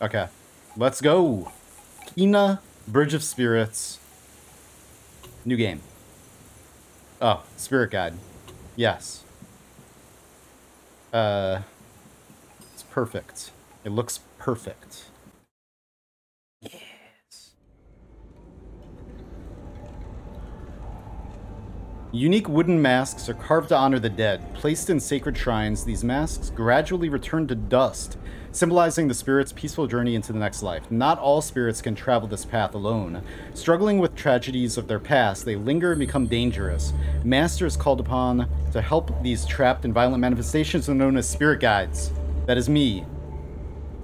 Okay, let's go. Kena: Bridge of Spirits. New game. Oh, Spirit Guide. Yes. It's perfect. It looks perfect. Yes. Unique wooden masks are carved to honor the dead. Placed in sacred shrines, these masks gradually return to dust, symbolizing the spirit's peaceful journey into the next life. Not all spirits can travel this path alone. Struggling with tragedies of their past, they linger and become dangerous. Master is called upon to help these trapped and violent manifestations, are known as spirit guides. That is me.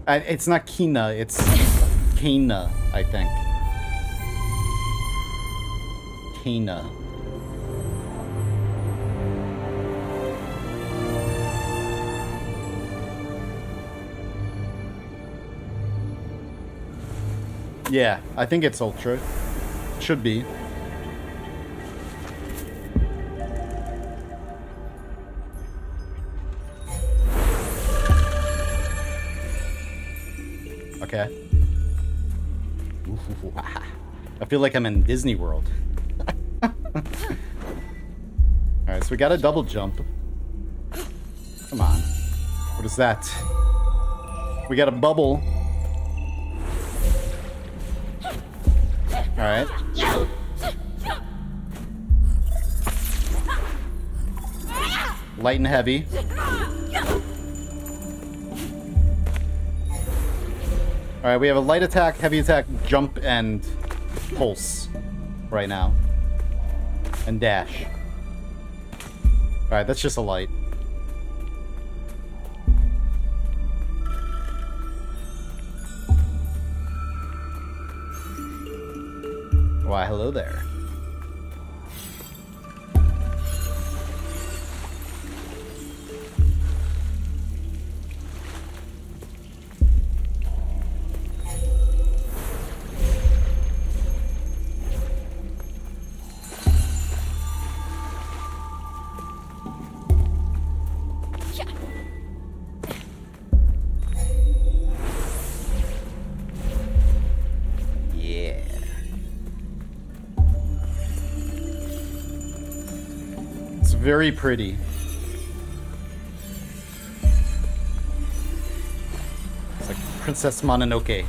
It's not Kena, it's Kena, I think. Kena. Yeah, I think it's Ultra. Should be. Okay. Ooh, I feel like I'm in Disney World. Alright, so we got a double jump. Come on. What is that? We got a bubble. All right. Light and heavy. All right, we have a light attack, heavy attack, jump, and pulse right now. And dash. All right, that's just a light. Why, hello there. Very pretty. It's like Princess Mononoke.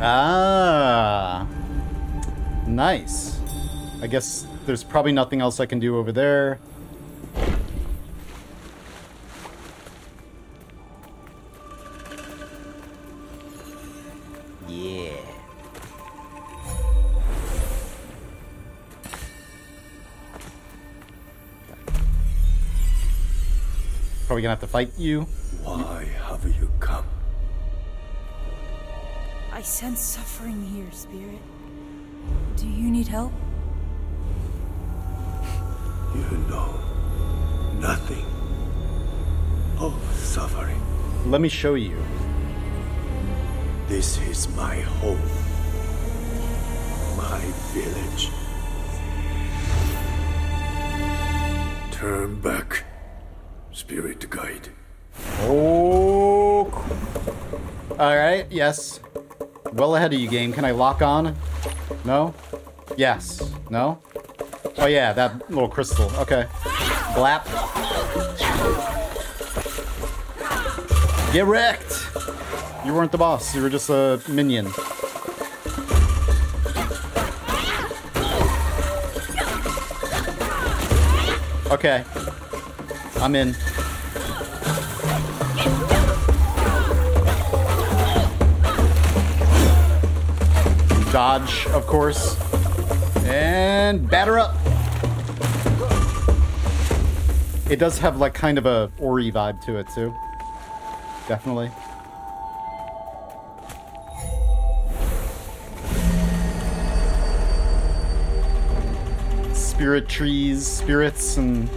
Ah, nice. I guess there's probably nothing else I can do over there. Are we gonna have to fight you? Why have you come? I sense suffering here, Spirit. Do you need help? You know nothing of suffering. Let me show you. This is my home, my village. Turn back. Spirit guide. Oh. All right. Yes. Well ahead of you, game. Can I lock on? No. Yes. No. Oh yeah, that little crystal. Okay. Blap. Get wrecked. You weren't the boss. You were just a minion. Okay. I'm in. Dodge, of course. And batter up. It does have like kind of a Ori vibe to it too. Definitely. Spirit trees, spirits, and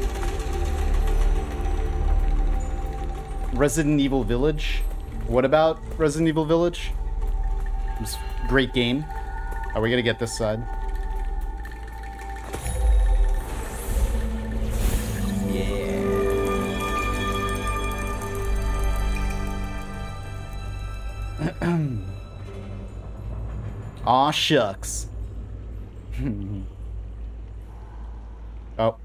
Resident Evil Village. What about Resident Evil Village? It was a great game. Are we gonna get this side? Aw, shucks. Oh.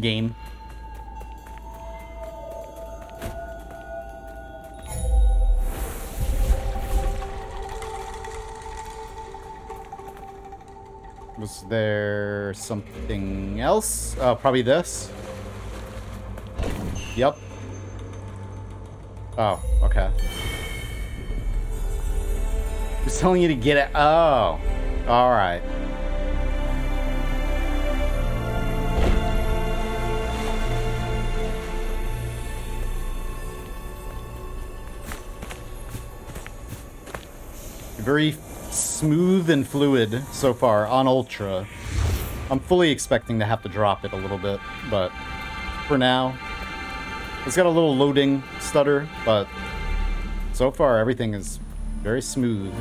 Game. Was there something else? Probably this. Yep. Oh, okay. Just telling you to get it. Oh, all right. Very smooth and fluid so far on Ultra. I'm fully expecting to have to drop it a little bit, but for now, it's got a little loading stutter, but so far everything is very smooth.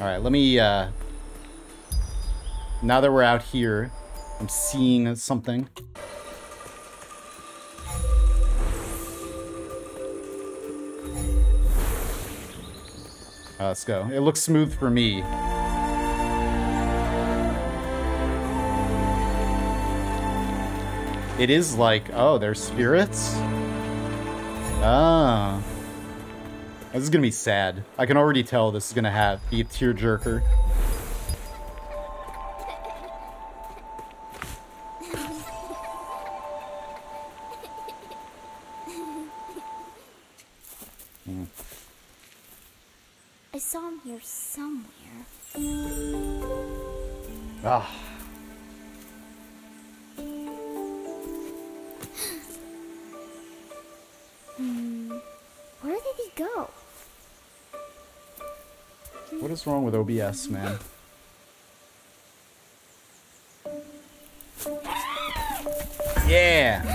All right, let me, now that we're out here, I'm seeing something. Let's go. It looks smooth for me. It is like, oh, there's spirits? Ah. This is gonna be sad. I can already tell this is gonna be a tearjerker. Ah. Where did he go? What is wrong with OBS, man? Yeah.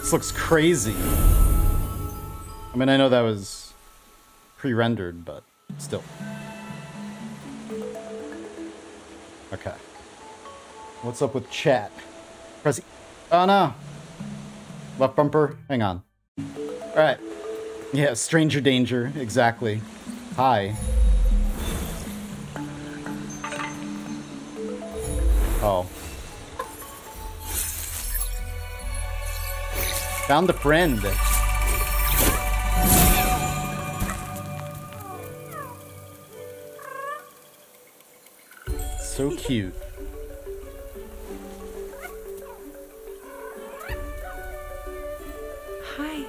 This looks crazy. I mean, I know that was pre-rendered, but still. Okay. What's up with chat? Press E. Oh, no. Left bumper. Hang on. All right. Yeah, stranger danger. Exactly. Hi. Oh. Found a friend. So cute. Hi.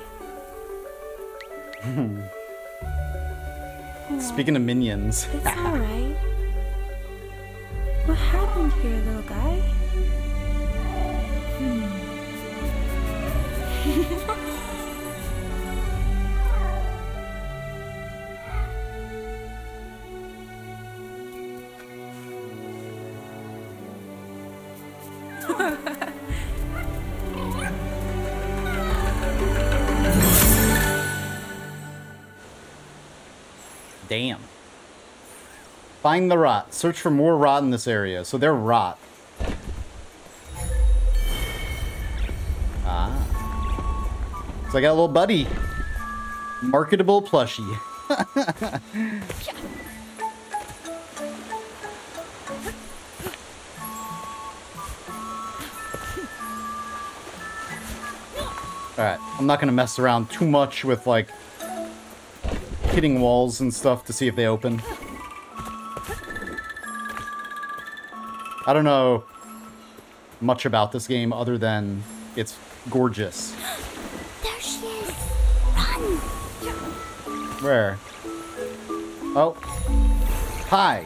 Speaking of minions. It's all right. What happened here, little guy? Damn. Find the rot. Search for more rot in this area. So they're rot. So I got a little buddy. Marketable plushie. Alright, I'm not gonna mess around too much with, like, hitting walls and stuff to see if they open. I don't know much about this game other than it's gorgeous. Where? Oh. Hi.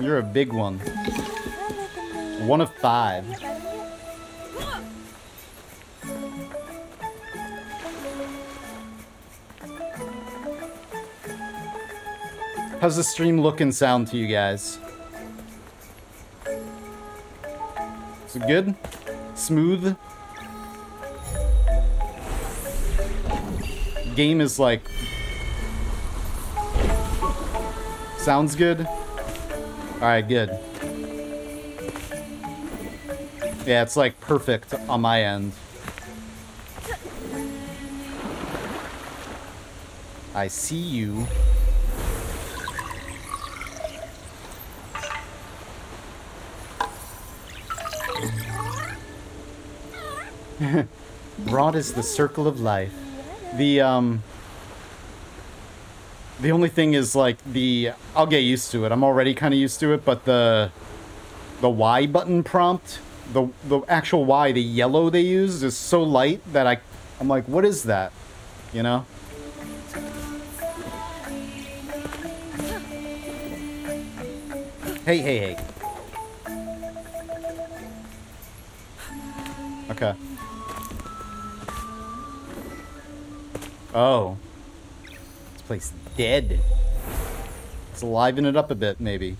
You're a big one. 1 of 5. How's the stream look and sound to you guys? Is it good? Smooth? Game is like... Sounds good? Alright, good. Yeah, it's like perfect on my end. I see you. Broad is the circle of life. The only thing is, like, I'll get used to it. I'm already kind of used to it, but the Y button prompt, the actual Y, the yellow they used is so light that I'm like, what is that? You know? Hey, hey, hey. Okay. Oh. This place is dead. Let's liven it up a bit, maybe.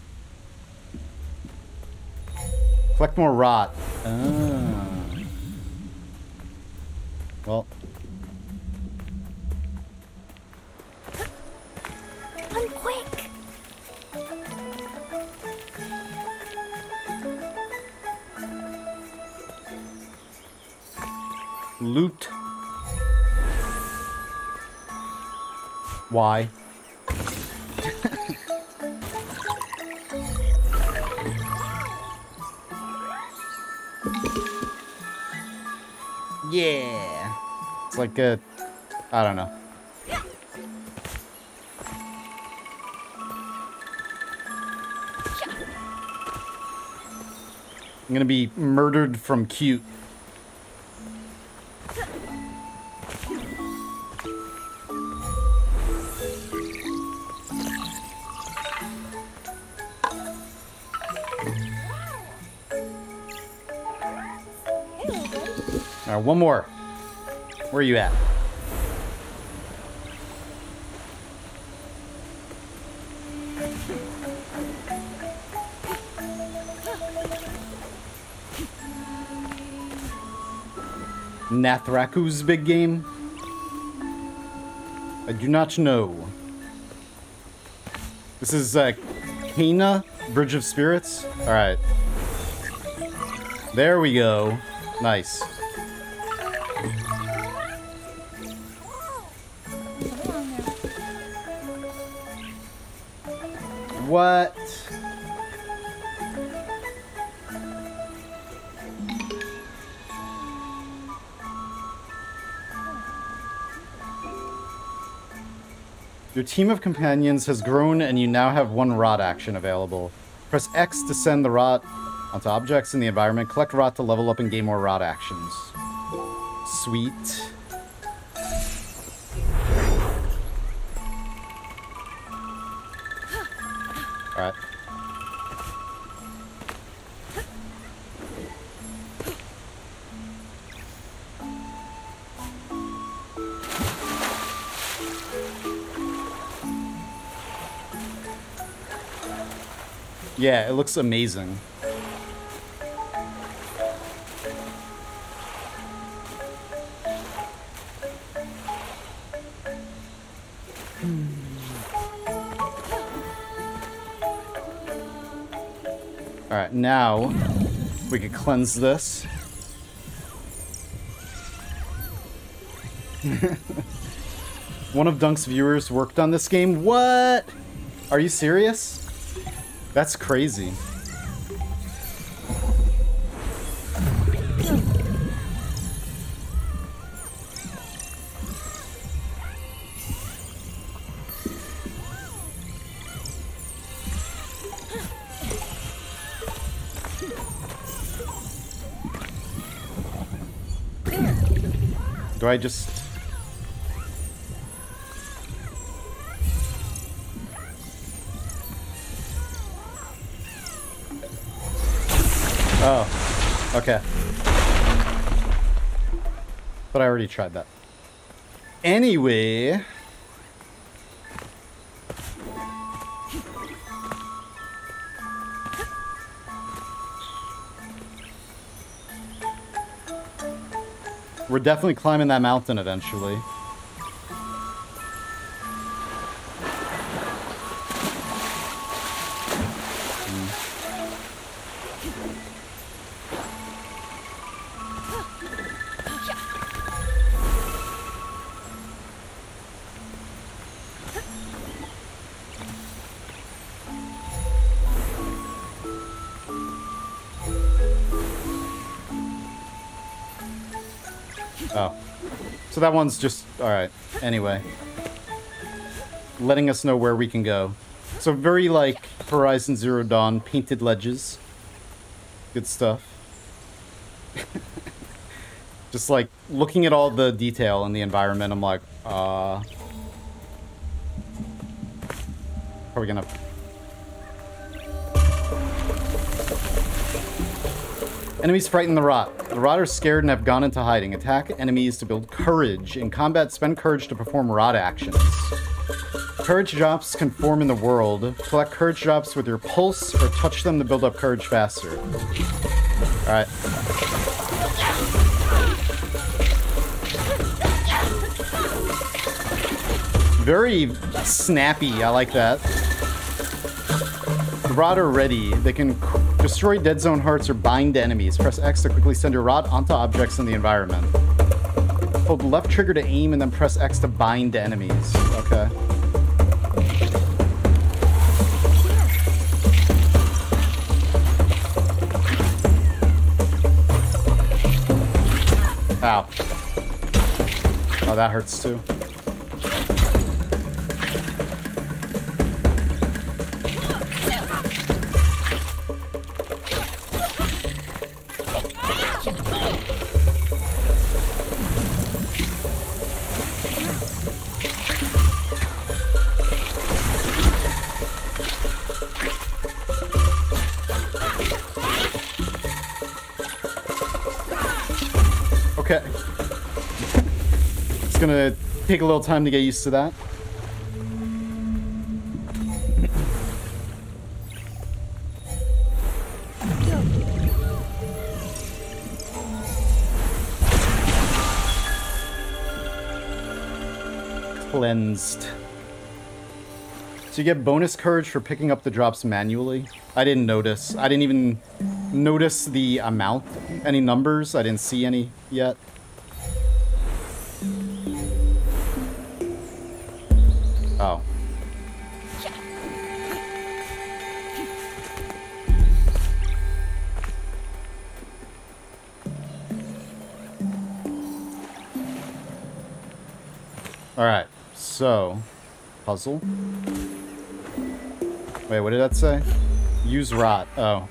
Collect more rot. Ah. Well. I'm quick. Loot. Why? Yeah. It's like a... I don't know. I'm gonna be murdered from cute. Alright, one more. Where are you at? Nathraku's big game? I do not know. This is Kena: Bridge of Spirits? Alright. There we go. Nice. What? Your team of companions has grown and you now have 1 rot action available. Press X to send the rot onto objects in the environment. Collect rot to level up and gain more rot actions. Sweet. Alright. Yeah, it looks amazing. Alright, now we can cleanse this. One of Dunk's viewers worked on this game. What? Are you serious? That's crazy. Do I just... Oh, okay. But I already tried that. Anyway. We're definitely climbing that mountain eventually. So that one's just, all right, anyway. Letting us know where we can go. So very like Horizon Zero Dawn, painted ledges. Good stuff. Just like looking at all the detail in the environment, I'm like, are we gonna... Enemies frighten the rot. The rot are scared and have gone into hiding. Attack enemies to build courage. In combat, spend courage to perform rot actions. Courage drops can form in the world. Collect courage drops with your pulse or touch them to build up courage faster. Alright. Very snappy. I like that. The rot are ready. They can... destroy dead zone hearts or bind enemies. Press X to quickly send your rod onto objects in the environment. Hold left trigger to aim and then press X to bind enemies. Okay. Ow. Oh, that hurts too. Gonna take a little time to get used to that. Cleansed. So you get bonus courage for picking up the drops manually. I didn't notice. I didn't even notice the amount. Any numbers? I didn't see any yet. Oh. All right. So, puzzle. Wait, what did that say? Use rot. Oh.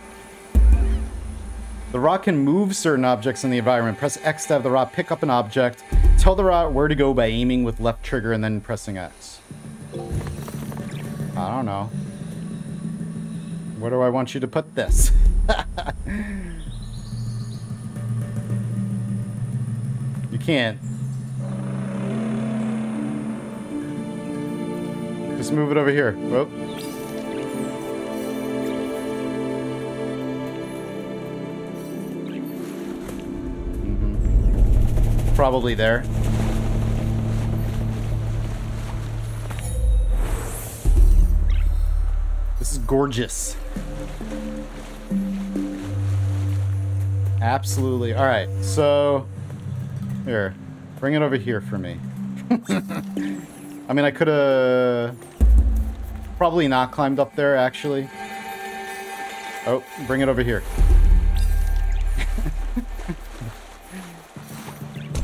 The rot can move certain objects in the environment. Press X to have the rot pick up an object. Tell the rot where to go by aiming with left trigger and then pressing X. I don't know. Where do I want you to put this? You can't. Just move it over here. Whoop. Mm-hmm. Probably there. This is gorgeous. Absolutely. All right, so here, bring it over here for me. I mean, I could have probably not climbed up there, actually. Oh, bring it over here.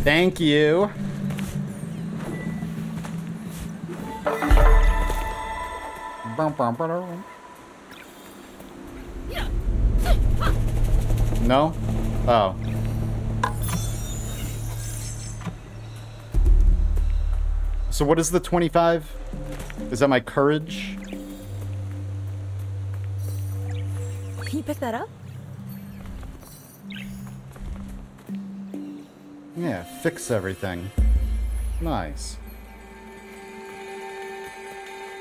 Thank you. No? Oh. So what is the 25? Is that my courage? Can you pick that up? Yeah, fix everything. Nice.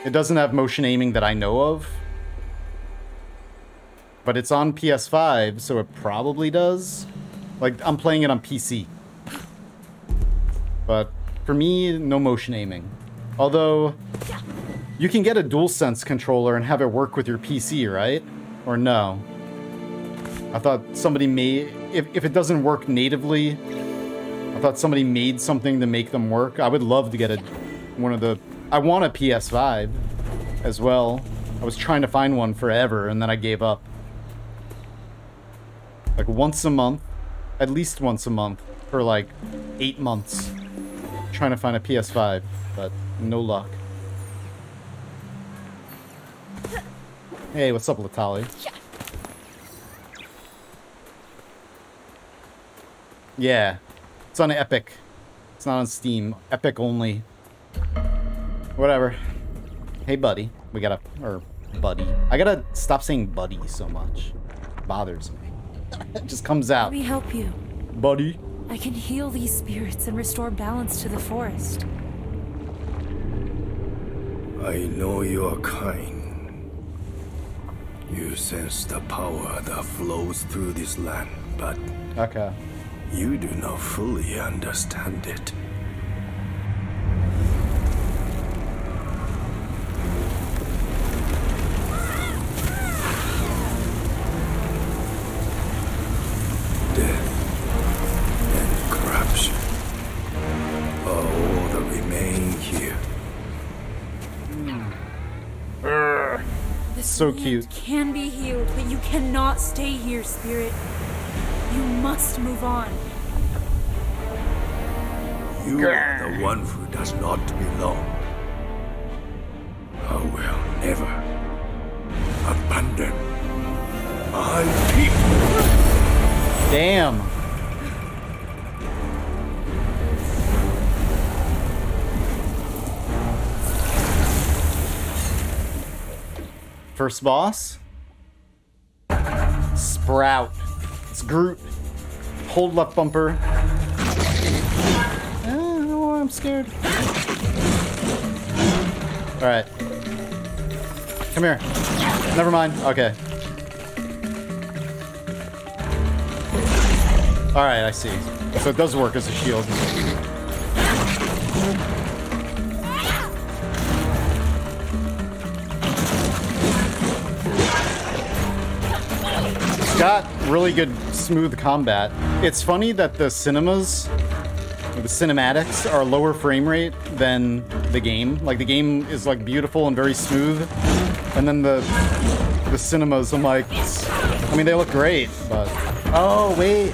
It doesn't have motion aiming that I know of. But it's on PS5, so it probably does. Like, I'm playing it on PC. But for me, no motion aiming. Although, you can get a DualSense controller and have it work with your PC, right? Or no? I thought somebody made... If it doesn't work natively, I thought somebody made something to make them work. I would love to get a, one of the... I want a PS5 as well. I was trying to find one forever, and then I gave up. Like, once a month, at least once a month, for like 8 months. Trying to find a PS5, but no luck. Hey, what's up, Latali? Yeah, it's on Epic. It's not on Steam. Epic only. Whatever. Hey, buddy. We gotta... or, buddy. I gotta stop saying buddy so much. It bothers me. It just comes out. Let me help you. Buddy. I can heal these spirits and restore balance to the forest. I know you are kind. You sense the power that flows through this land, but... okay. You do not fully understand it. So cute. Can be healed, but you cannot stay here, spirit. You must move on. You are the one who does not belong. I will never abandon my people. Damn. First boss? Sprout. It's Groot. Hold left bumper. Oh, I'm scared. Alright. Come here. Never mind. Okay. Alright, I see. So it does work as a shield. Got really good smooth combat. It's funny that the cinemas, the cinematics, are lower frame rate than the game. Like, the game is like beautiful and very smooth, and then the cinemas, I'm like, I mean, they look great, but oh wait.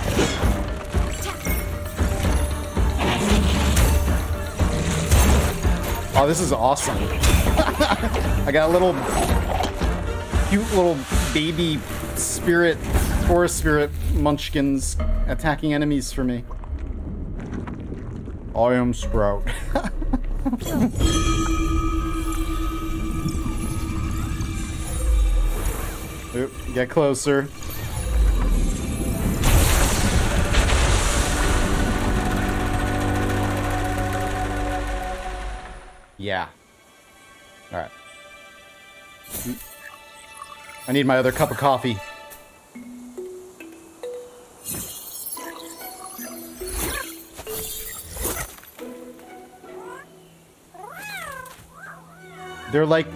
Oh, this is awesome. I got a little cute little baby spirit, forest spirit munchkins attacking enemies for me. I am Sprout. Oop, get closer. Yeah. Alright. I need my other cup of coffee. They're like...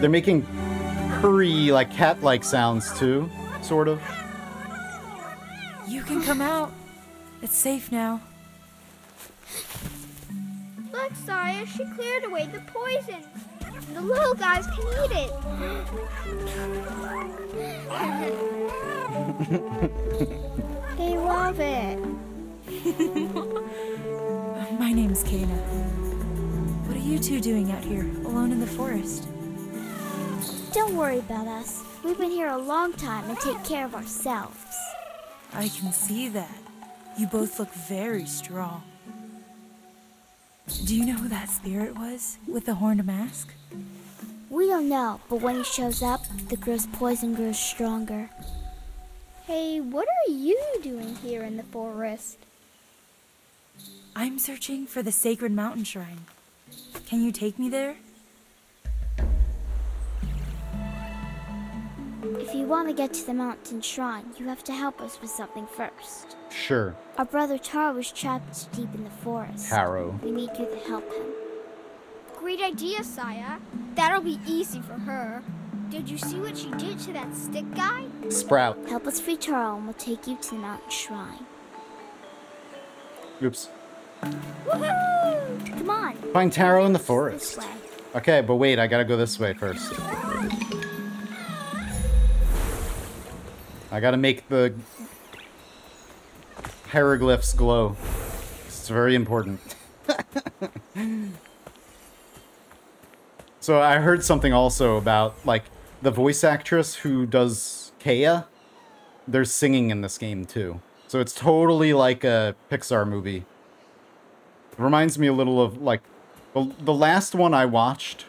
they're making purry, like, cat-like sounds, too. Sort of. You can come out. It's safe now. Look, Saya, she cleared away the poison. The little guys can eat it. They love it. My name's Kena. What are you two doing out here, alone in the forest? Don't worry about us. We've been here a long time and take care of ourselves. I can see that. You both look very strong. Do you know who that spirit was, with the horned mask? We don't know, but when he shows up, the girl's poison grows stronger. Hey, what are you doing here in the forest? I'm searching for the sacred mountain shrine. Can you take me there? If you want to get to the mountain shrine, you have to help us with something first. Sure. Our brother Taro is trapped deep in the forest. Harrow. We need you to help him. Great idea, Saya. That'll be easy for her. Did you see what she did to that stick guy? Sprout. Help us free Taro and we'll take you to the mountain shrine. Oops. Woohoo! Come on. Find Taro in the forest. Okay, but wait, I gotta go this way first. I gotta make the hieroglyphs glow. It's very important. So I heard something also about, like, the voice actress who does Kea. They're singing in this game, too. So it's totally like a Pixar movie. It reminds me a little of, like, the last one I watched.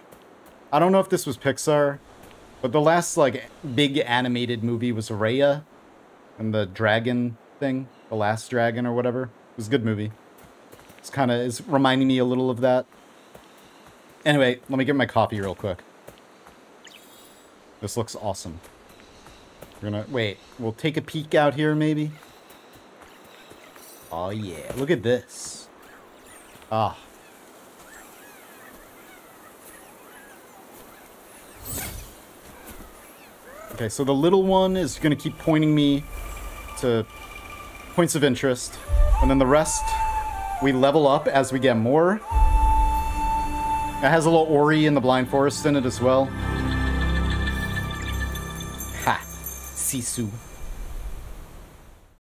I don't know if this was Pixar, but the last, like, big animated movie was Raya and the dragon thing. The Last Dragon or whatever. It was a good movie. It's kind of is reminding me a little of that. Anyway, let me get my coffee real quick. This looks awesome. We're gonna... Wait, we'll take a peek out here, maybe? Oh, yeah. Look at this. Ah. Okay, so the little one is gonna keep pointing me to points of interest. And then the rest, we level up as we get more. It has a little Ori in the Blind Forest in it as well. Ha! Sisu.